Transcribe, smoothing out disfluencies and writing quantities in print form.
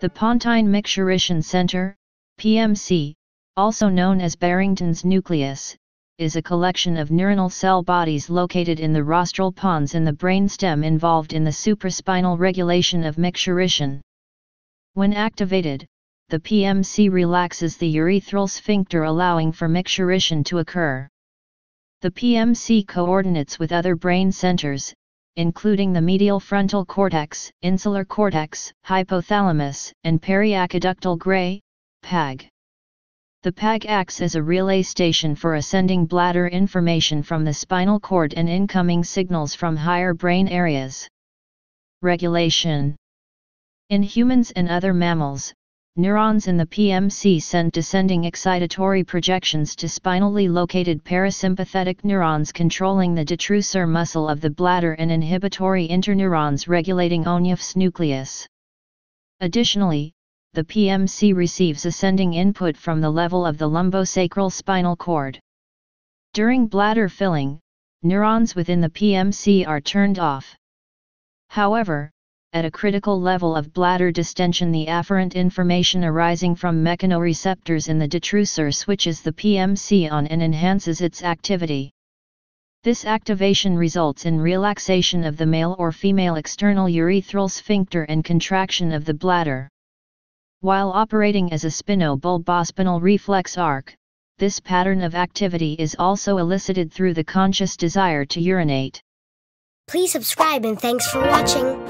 The Pontine Micturition Center, PMC, also known as Barrington's nucleus, is a collection of neuronal cell bodies located in the rostral pons in the brainstem involved in the supraspinal regulation of micturition. When activated, the PMC relaxes the urethral sphincter, allowing for micturition to occur. The PMC coordinates with other brain centers, including the medial frontal cortex, insular cortex, hypothalamus, and periaqueductal gray, PAG. The PAG acts as a relay station for ascending bladder information from the spinal cord and incoming signals from higher brain areas. Regulation. In humans and other mammals, neurons in the PMC send descending excitatory projections to spinally located parasympathetic neurons controlling the detrusor muscle of the bladder and inhibitory interneurons regulating Onuf's nucleus. Additionally, the PMC receives ascending input from the level of the lumbosacral spinal cord. During bladder filling, neurons within the PMC are turned off. However, at a critical level of bladder distension, the afferent information arising from mechanoreceptors in the detrusor switches the PMC on and enhances its activity. This activation results in relaxation of the male or female external urethral sphincter and contraction of the bladder. While operating as a spinobulbospinal reflex arc, this pattern of activity is also elicited through the conscious desire to urinate. Please subscribe and thanks for watching.